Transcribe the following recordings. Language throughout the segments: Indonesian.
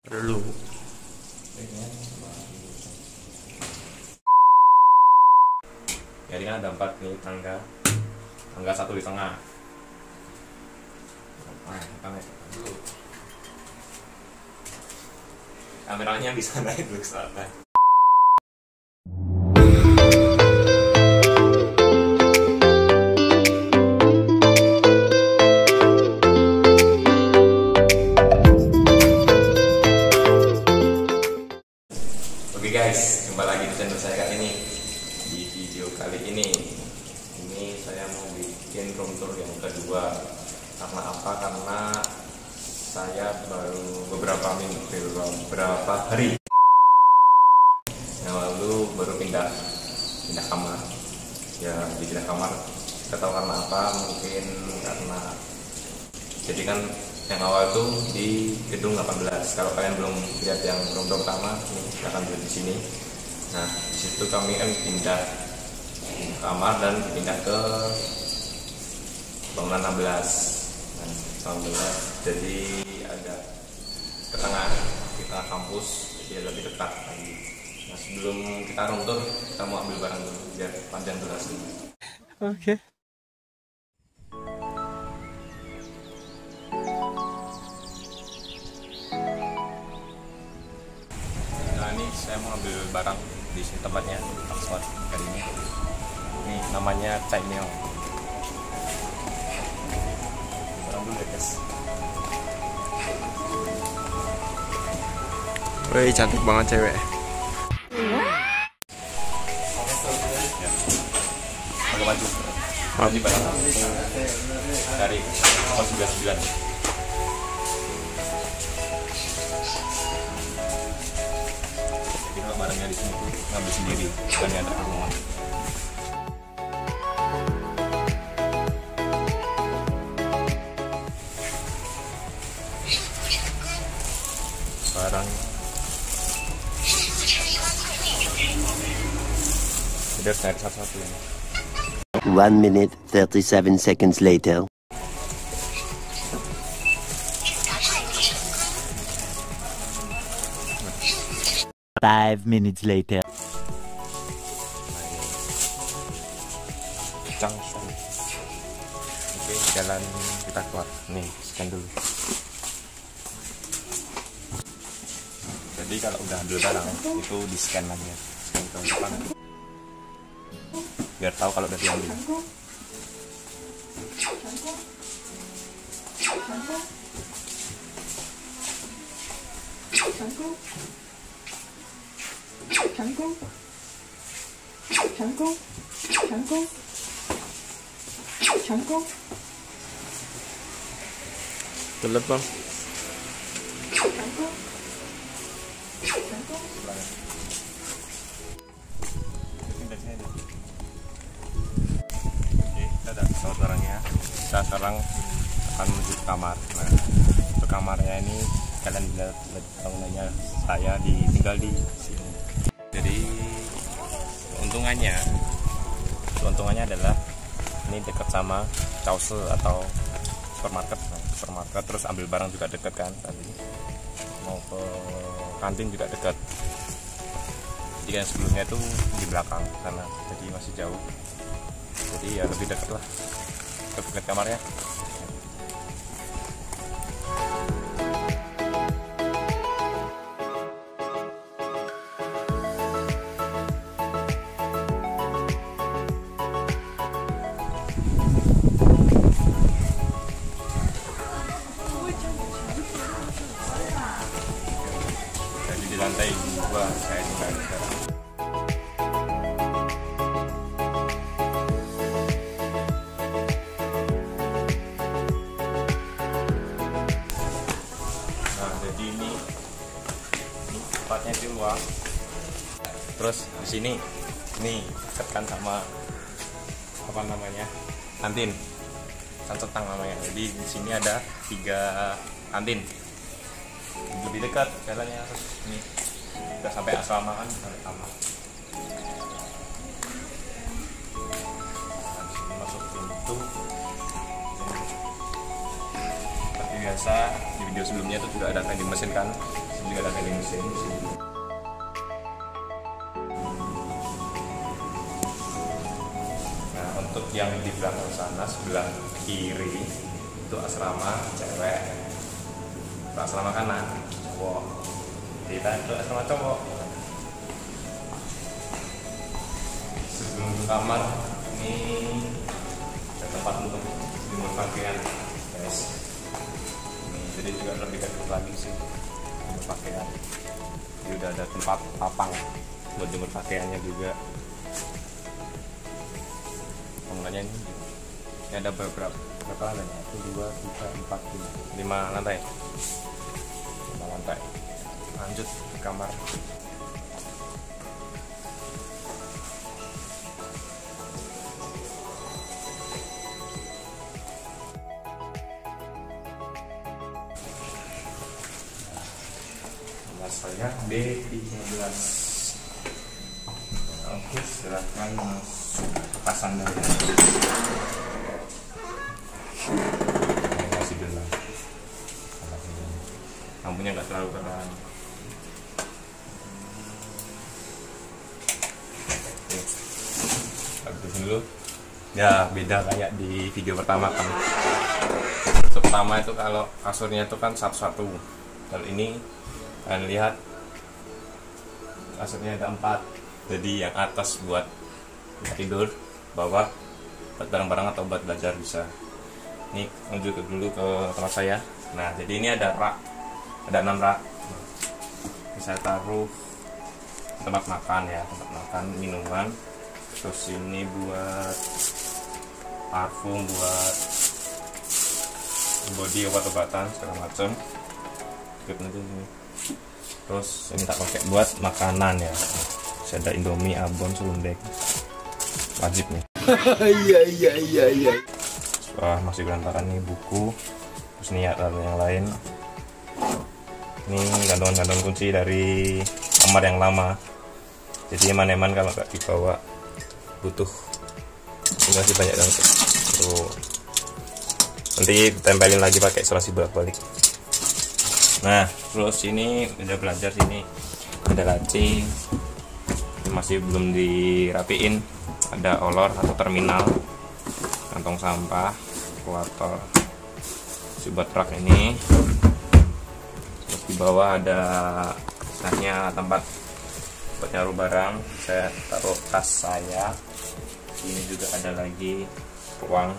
Perlu. Jadi kan ada 4 nih tangga. Tangga 1 di tengah. Kameranya bisa naik dulu ke sana. Oke guys, jumpa lagi di channel saya kali ini. Di video kali ini saya mau bikin room tour yang kedua. Karena apa? Karena saya baru beberapa hari yang lalu baru pindah kamar. Ya, pindah kamar. Gak tahu karena apa? Mungkin karena jadi kan yang awal itu di gedung 18. Kalau kalian belum lihat yang room tour pertama, akan duduk di sini. Nah, di situ kami kan pindah kamar dan pindah ke bangunan 16. Jadi ada ke tengah kampus, jadi lebih dekat lagi. Nah, sebelum kita room tour, kita mau ambil barang dulu biar panjang durasi. Oke. Saya mau ambil barang di sini, tempatnya password kali ini. Ini namanya Caimeo. Barang dulu ya guys. Wih, cantik banget cewek. Pakai baju. Baju barang dari 99. Barangnya di sini ngambil sendiri, bukan ada rumah. Barang udah saya satu-satu ini. 1 minute 37 seconds later. Five minutes later. Junction. Oke, jalan kita keluar. Nih, scan dulu. Jadi kalau udah ambil barang itu di scan lagi ya. Scan ke depan. Biar tahu kalau udah diambil. Cangkung. Telepon. Cangkung. Oke, kita ada barangnya. Kita sekarang akan menuju ke kamar. Nah, untuk kamarnya ini kalian lihat bangunannya, saya tinggal di sini. Jadi keuntungannya adalah ini dekat sama Cause atau supermarket, terus ambil barang juga dekat kan, tadi mau ke kantin juga dekat. Jadi kan sebelumnya itu di belakang karena jadi masih jauh, jadi ya lebih dekat lah ke dekat kamarnya. Lantai 2 saya tinggal sekarang. Nah, jadi ini tempatnya di luar. Terus di sini nih dekatkan sama apa namanya? Kantin. Sancetang namanya. Jadi di sini ada 3 kantin. Lebih dekat jalannya, terus ini udah sampai asrama kan, sampai kamar. Nah, disini masuk pintu. Seperti biasa di video sebelumnya itu sudah ada vending mesin kan, Llega la gente y untuk yang di belakang sana sebelah kiri itu asrama cewek, asrama kanan cowok, kita itu asrama cowok. Sebelum ke kamar ini ada tempat untuk jemur pakaian, guys. Jadi juga lebih dekat lagi sih jemur pakaian. Jadi udah ada tempat lapang buat jemur pakaiannya juga. Bangunannya ini ada berapa lantai? 1, 2, 3, 4, 5 lantai. 5 lantai. Lanjut ke kamar. Kamar saya B13. Oke, silakan masuk pasang dulu. Masih gelap. Lampunya nggak terlalu terang. Habis dulu. Ya beda kayak di video pertama kan. Pertama itu kalau kasurnya itu kan satu-satu. Kalau ini kalian lihat kasurnya ada 4. Jadi yang atas buat tidur, bawah buat barang-barang atau buat belajar bisa. Ini menuju dulu ke tempat saya. Nah, jadi ini ada rak, ada 6 rak. Bisa taruh tempat makan ya, tempat makan, minuman. Terus ini buat parfum, buat body, obat-obatan segala macam. Terus ini tak pakai buat makanan ya. Ada Indomie, abon, selundek, wajib nih. Iya. Wah, masih berantakan nih buku. Terus nih ada yang lain. Ini gantungan kunci dari kamar yang lama. Jadi eman-eman kalau nggak dibawa butuh. Ini masih banyak banget. Tuh. Nanti tempelin lagi pakai selasi bolak-balik. Nah, terus ini udah belajar sini ada laci. Masih belum dirapiin, ada olor atau terminal, kantong sampah, kuator, sebat rak ini. Terus di bawah ada misalnya tempat buat nyaruh barang, saya taruh tas saya. Ini juga ada lagi ruang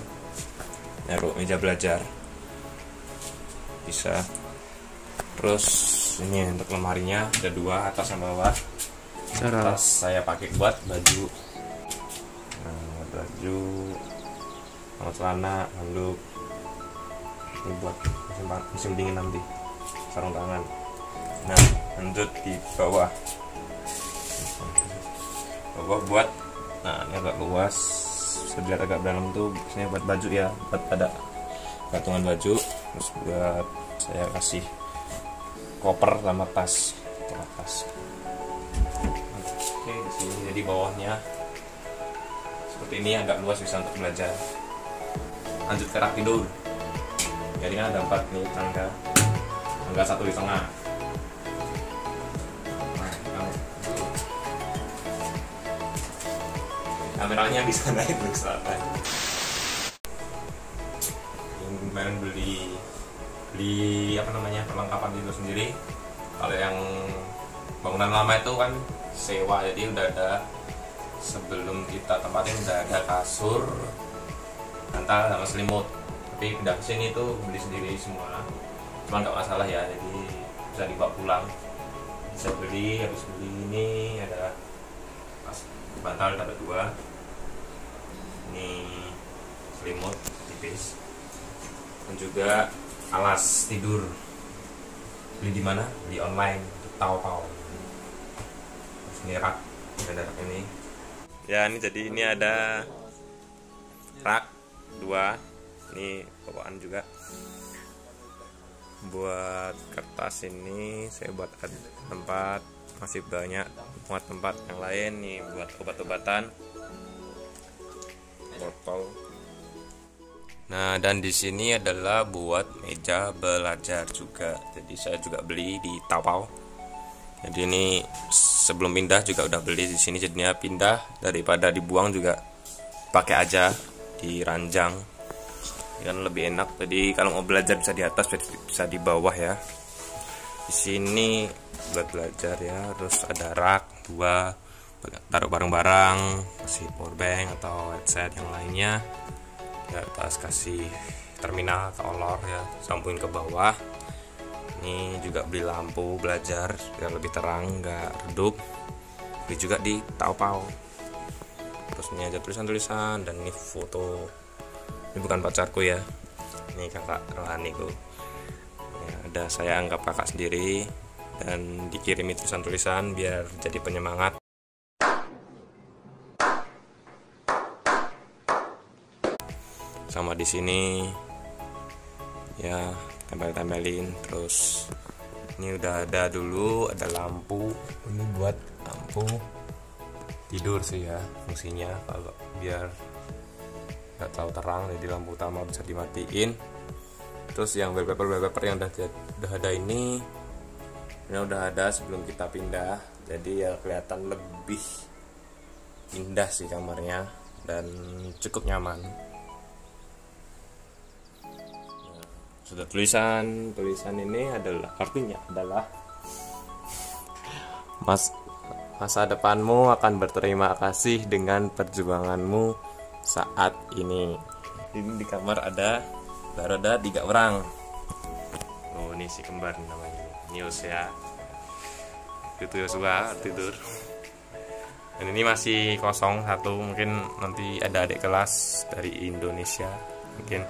nyaruh meja belajar, bisa. Terus ini untuk lemarinya ada 2, atas sama bawah. Terus saya pakai buat baju, nah, celana, handuk. Ini buat musim dingin nanti, sarung tangan. Nah, lanjut di bawah. Bawah buat, nah ini agak luas, sebelah agak dalam tuh. Biasanya buat baju ya, buat ada gantungan baju. Terus buat saya kasih koper sama tas, Oke, di sini jadi bawahnya seperti ini agak luas bisa untuk belajar. Lanjut ke rak tidur. Jadi kan ada 4 nih tangga 1 di tengah. Kameranya bisa naik ke sana. Kemarin beli perlengkapan tidur sendiri. Kalau yang bangunan lama itu kan sewa, jadi udah ada sebelum kita tempatin udah ada kasur, bantal sama selimut. Tapi pindah ke sini tuh beli sendiri semua, cuma nggak masalah ya, jadi bisa dibawa pulang, bisa beli. Habis beli ini ada bantal ada 2, ini selimut tipis, dan juga alas tidur. Beli di mana? Beli online, Taobao. Ini rak, ada rak ini. Ya ini jadi ini ada rak 2, ini bawaan juga. Buat kertas ini saya buat tempat, masih banyak buat tempat yang lain nih buat obat-obatan, botol. Nah, dan di sini adalah buat meja belajar juga. Jadi saya juga beli di Taobao. Jadi ini sebelum pindah juga udah beli di sini, jadinya pindah daripada dibuang juga pakai aja di ranjang. Kan lebih enak. Jadi kalau mau belajar bisa di atas, bisa di bawah ya. Di sini buat belajar ya. Terus ada rak dua, taruh barang-barang, kasih powerbank atau headset yang lainnya. Di atas kasih terminal kolor ya, sambungin ke bawah. Ini juga beli lampu belajar biar lebih terang, nggak redup. Beli juga di Taobao. Terus ini ada tulisan-tulisan dan ini foto. Ini bukan pacarku ya, ini kakak rohaniku ya, ada saya anggap kakak sendiri. Dan dikirimi tulisan-tulisan biar jadi penyemangat. Sama di sini ya, tempel-tempelin. Terus ini udah ada dulu, ada lampu. Ini buat lampu tidur sih ya fungsinya, kalau biar nggak tahu terang jadi lampu utama bisa dimatiin. Terus yang wallpaper yang udah ada ini udah ada sebelum kita pindah, jadi ya kelihatan lebih indah sih kamarnya dan cukup nyaman. Sudah tulisan ini adalah artinya adalah masa depanmu akan berterima kasih dengan perjuanganmu saat ini. Ini di kamar baru ada 3 orang. Oh, ini si kembar namanya Nius ya. Itu Yosua tidur. Dan ini masih kosong satu, mungkin nanti ada adik kelas dari Indonesia mungkin.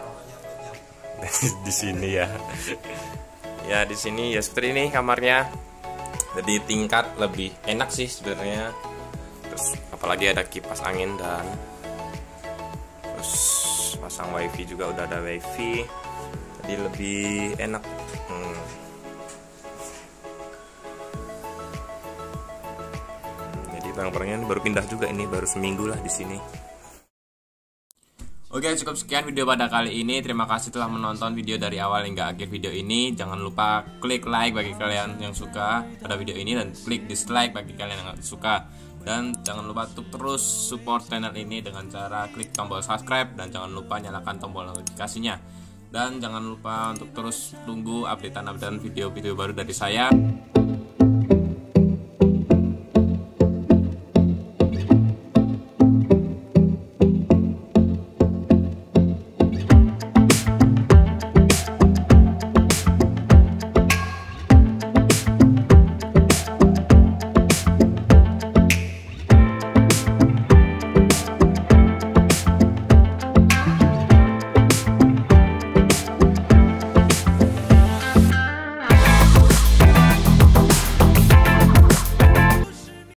Di sini ya. Ya di sini ya seperti ini kamarnya. Jadi tingkat lebih enak sih sebenarnya. Terus apalagi ada kipas angin dan terus pasang wifi juga, udah ada wifi. Jadi lebih enak. Jadi barang-barangnya baru pindah juga, ini baru seminggu lah di sini. Oke, cukup sekian video pada kali ini. Terima kasih telah menonton video dari awal hingga akhir video ini. Jangan lupa klik like bagi kalian yang suka pada video ini dan klik dislike bagi kalian yang nggak suka. Dan jangan lupa untuk terus support channel ini dengan cara klik tombol subscribe dan jangan lupa nyalakan tombol notifikasinya. Dan jangan lupa untuk terus tunggu updatean video-video baru dari saya.